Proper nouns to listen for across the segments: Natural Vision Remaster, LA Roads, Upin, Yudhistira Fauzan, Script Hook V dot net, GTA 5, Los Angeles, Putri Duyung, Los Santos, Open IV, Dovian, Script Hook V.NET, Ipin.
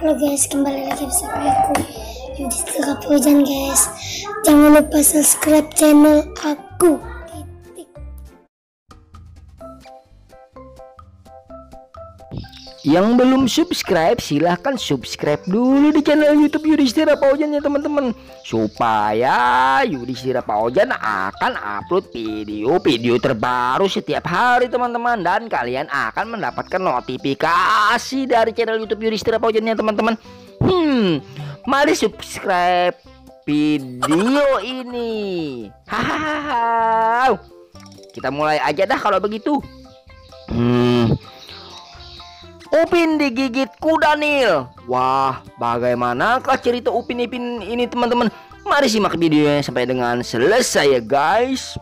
Halo guys, kembali lagi bersama aku Yudhistira Fauzan guys. Jangan lupa subscribe channel aku. Yang belum subscribe silahkan subscribe dulu di channel YouTube Yudhistira Fauzan ya teman-teman, supaya Yudhistira Fauzan akan upload video-video terbaru setiap hari teman-teman, dan kalian akan mendapatkan notifikasi dari channel YouTube Yudhistira Fauzan ya teman-teman. Mari subscribe video ini. Hahaha. Kita mulai aja dah kalau begitu. Upin digigit kuda Nil. Wah, bagaimanakah cerita Upin ini teman-teman? Mari simak videonya sampai dengan selesai ya guys.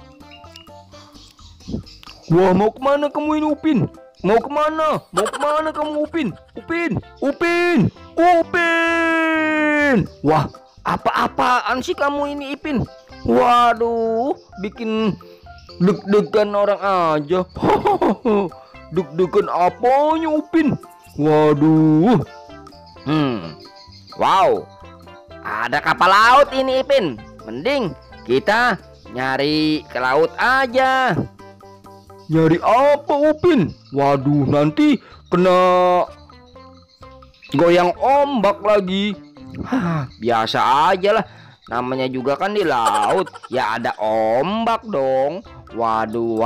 Wah, mau kemana kamu ini Upin? Mau kemana? Mau kemana kamu Upin? Upin. Wah, apa-apaan sih kamu ini Ipin? Waduh, bikin deg-degan orang aja. Deg-degan apanya Upin? Waduh. Wow, ada kapal laut ini Ipin. Mending kita nyari ke laut aja. Nyari apa Upin? Waduh, nanti kena goyang ombak lagi. Biasa aja lah, namanya juga kan di laut, ya ada ombak dong. Waduh.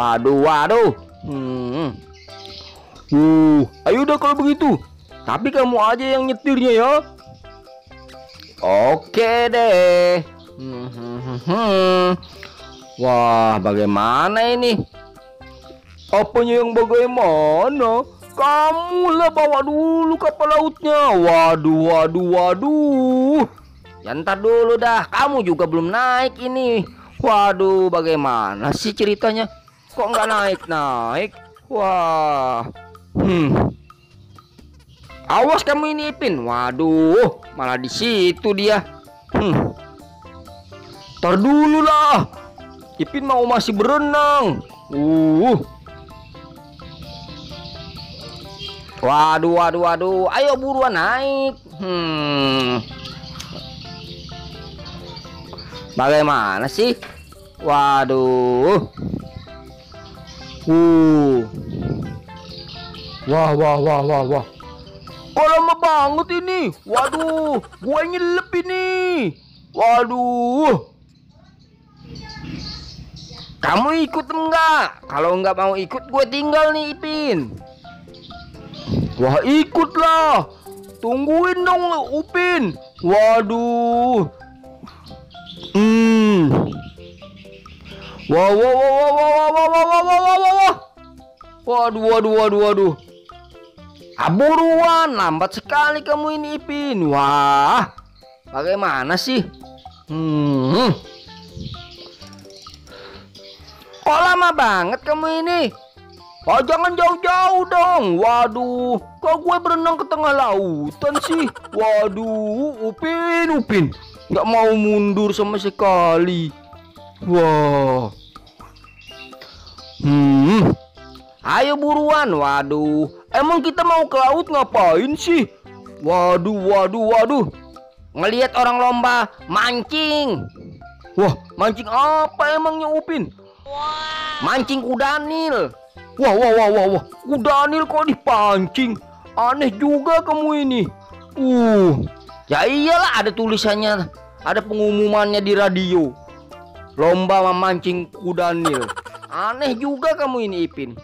Ayo udah kalau begitu. Tapi kamu aja yang nyetirnya ya. Oke deh. Wah, bagaimana ini? Apanya yang bagaimana? Kamulah bawa dulu kapal lautnya. Waduh. Ya ntar dulu dah, kamu juga belum naik ini. Waduh, bagaimana sih ceritanya? Kok nggak naik-naik? Wah. Awas kamu ini Ipin. Waduh, malah di situ dia. Tar dulu lah. Ipin mau masih berenang. Waduh. Ayo buruan naik. Bagaimana sih? Waduh. Wah. Kok lama banget ini? Waduh, gua nyelip ini. Waduh. Kamu ikut enggak? Kalau enggak mau ikut, gue tinggal nih Ipin. Wah, ikutlah. Tungguin dong Upin. Waduh. Wah. Waduh. Aburuan, lambat sekali kamu ini Ipin. Wah, bagaimana sih? Kok lama banget kamu ini? Oh, jangan jauh-jauh dong. Waduh, kok gue berenang ke tengah lautan sih? Waduh, Upin, nggak mau mundur sama sekali. Wah. Ayo buruan. Waduh. Emang kita mau ke laut ngapain sih? Waduh. Ngelihat orang lomba mancing. Wah, mancing apa emangnya Upin? Mancing kuda Nil. Wah. Kuda Nil kok dipancing? Aneh juga kamu ini. Ya iyalah, ada tulisannya, ada pengumumannya di radio. Lomba memancing kuda Nil. Aneh juga kamu ini Ipin.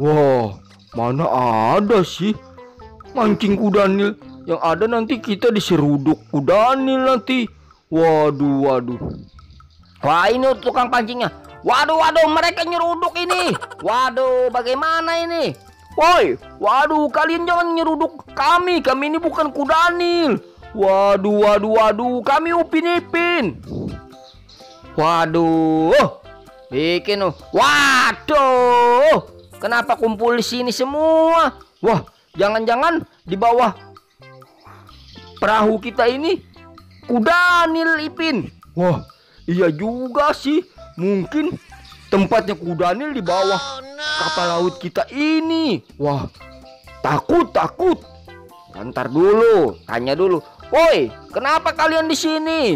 Wah, mana ada sih mancing kuda Nil? Yang ada nanti kita diseruduk kuda Nil nanti. Waduh. Wah, ini tukang pancingnya. Waduh, mereka nyeruduk ini. Waduh, bagaimana ini? Woi, waduh, kalian jangan nyeruduk kami. Kami ini bukan kuda Nil. Waduh. Kami Upin. Waduh. Bikin. Waduh. Kenapa kumpul di sini semua? Wah, jangan-jangan di bawah perahu kita ini kuda Nil Ipin. Wah, iya juga sih. Mungkin tempatnya kuda Nil di bawah kapal laut kita ini. Wah, takut. Ntar dulu, tanya dulu. Woi, kenapa kalian di sini?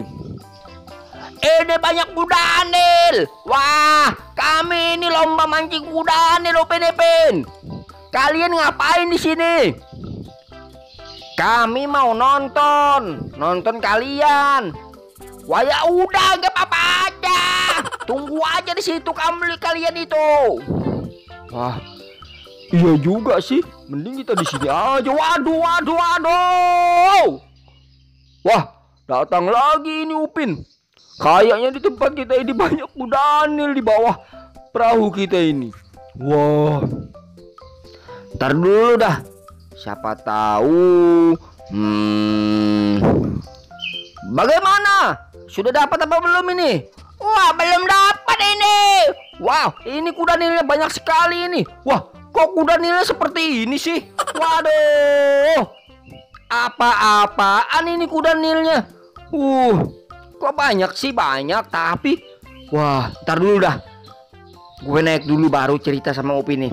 Ini banyak kuda Anil. Wah, kami ini lomba mancing kuda Anil, Upin Ipin. Kalian ngapain di sini? Kami mau nonton kalian. Wah, ya udah, gak apa-apa aja. Tunggu aja di situ kalian itu. Wah, iya juga sih. Mending kita di sini aja. Waduh. Wah, datang lagi ini Upin. Kayaknya di tempat kita ini banyak kuda Anil di bawah perahu kita ini. Wah, ntar dulu dah. Siapa tahu. Bagaimana? Sudah dapat apa belum ini? Wah, belum dapat ini. Wow, ini kuda Anilnya banyak sekali ini. Wah, kok kuda Anilnya seperti ini sih? Waduh, apa-apaan ini kuda Anilnya? Kok banyak sih, banyak tapi wah, ntar dulu dah. Gue naik dulu baru cerita sama Upin nih.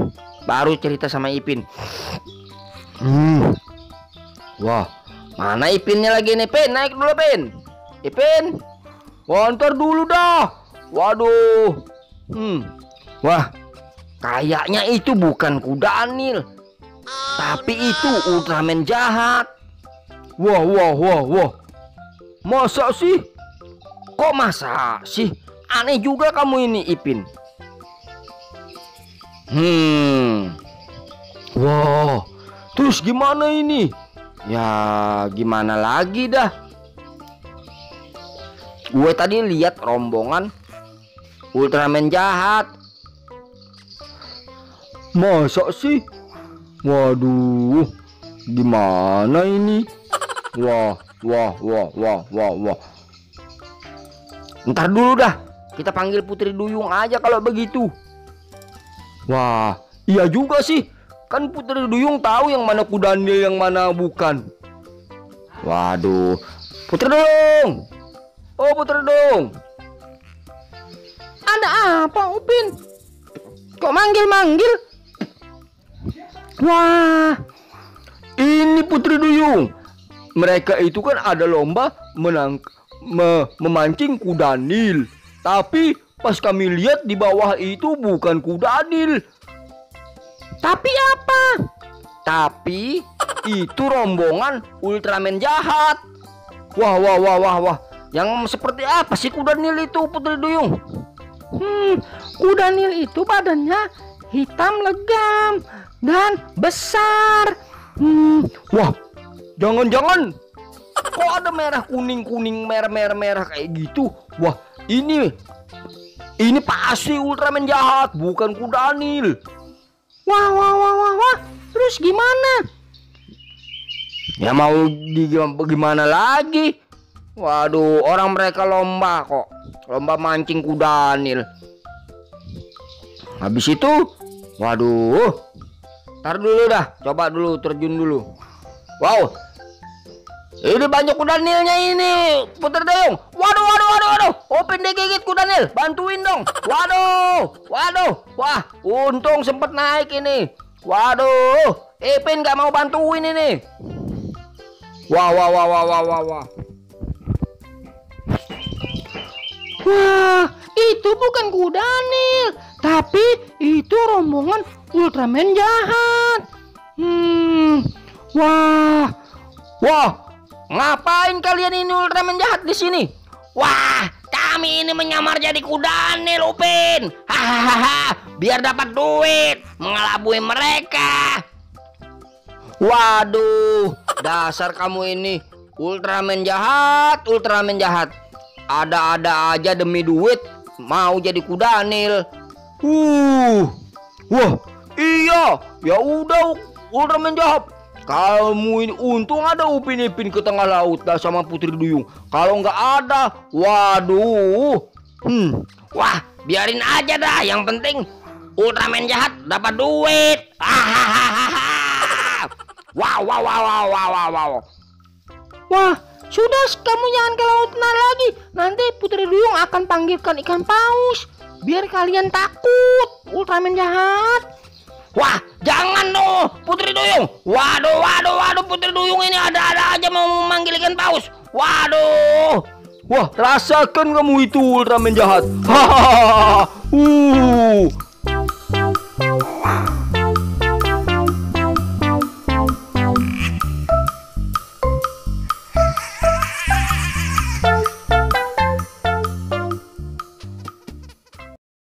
Baru cerita sama Ipin. Wah, mana Ipinnya lagi nih? Pin, naik dulu Pin. Ipin. Wah, ntar dulu dah. Waduh. Wah, kayaknya itu bukan kuda Anil. Tapi itu Ultraman jahat. Wah. Masa sih? Kok masa sih? Aneh juga kamu ini, Ipin. Wow, terus gimana ini? Ya, gimana lagi dah? Gue tadi lihat rombongan Ultraman jahat. Masa sih? Waduh, gimana ini? Wah. Ntar dulu dah, kita panggil Putri Duyung aja kalau begitu. Wah, iya juga sih. Kan Putri Duyung tahu yang mana kuda Anil yang mana bukan. Waduh, Putri Duyung. Oh, Putri Duyung. Ada apa, Upin? Kok manggil-manggil? Wah, ini Putri Duyung. Mereka itu kan ada lomba memancing kuda Anil. Tapi pas kami lihat di bawah itu bukan kuda Anil. Tapi apa? Tapi itu rombongan Ultraman jahat. Wah. Yang seperti apa sih kuda Anil itu, Putri Duyung? Kuda Anil itu badannya hitam legam dan besar. Wah, jangan-jangan kok ada merah kuning merah kayak gitu. Wah, ini pasti Ultraman jahat, bukan kuda Anil. Wah. Terus gimana? Ya mau gimana lagi? Waduh, orang mereka lomba kok. Lomba mancing kuda Anil. Habis itu, waduh. Ntar dulu dah, coba dulu terjun dulu. Wow, ini banyak kuda Anilnya ini, Putri Duyung. Waduh. Upin digigit kuda Anil. Bantuin dong. Waduh. Wah, untung sempet naik ini. Waduh. Ipin gak mau bantuin ini. Wah. Wah, itu bukan kuda Anil, tapi itu rombongan Ultraman jahat. Wah. Ngapain kalian ini Ultraman jahat di sini? Wah, kami ini menyamar jadi kuda Anil, Upin. Hahaha, biar dapat duit mengelabui mereka. Waduh, dasar kamu ini Ultraman jahat. Ada-ada aja demi duit mau jadi kuda Anil. Wah, iya. Ya udah, Ultraman jahat. Kamu ini untung ada Upin Ipin ke tengah laut dah sama Putri Duyung. Kalau nggak ada, waduh. Wah, biarin aja dah. Yang penting Ultraman jahat dapat duit. Wow. Wah, sudah, kamu jangan ke lautan lagi. Nanti Putri Duyung akan panggilkan ikan paus biar kalian takut Ultraman jahat. Wah, jangan dong, Putri Duyung. Waduh, waduh, waduh, Putri Duyung ini ada-ada aja mau memanggil ikan paus. Waduh. Wah, rasakan kamu itu Ultraman jahat. Hahaha.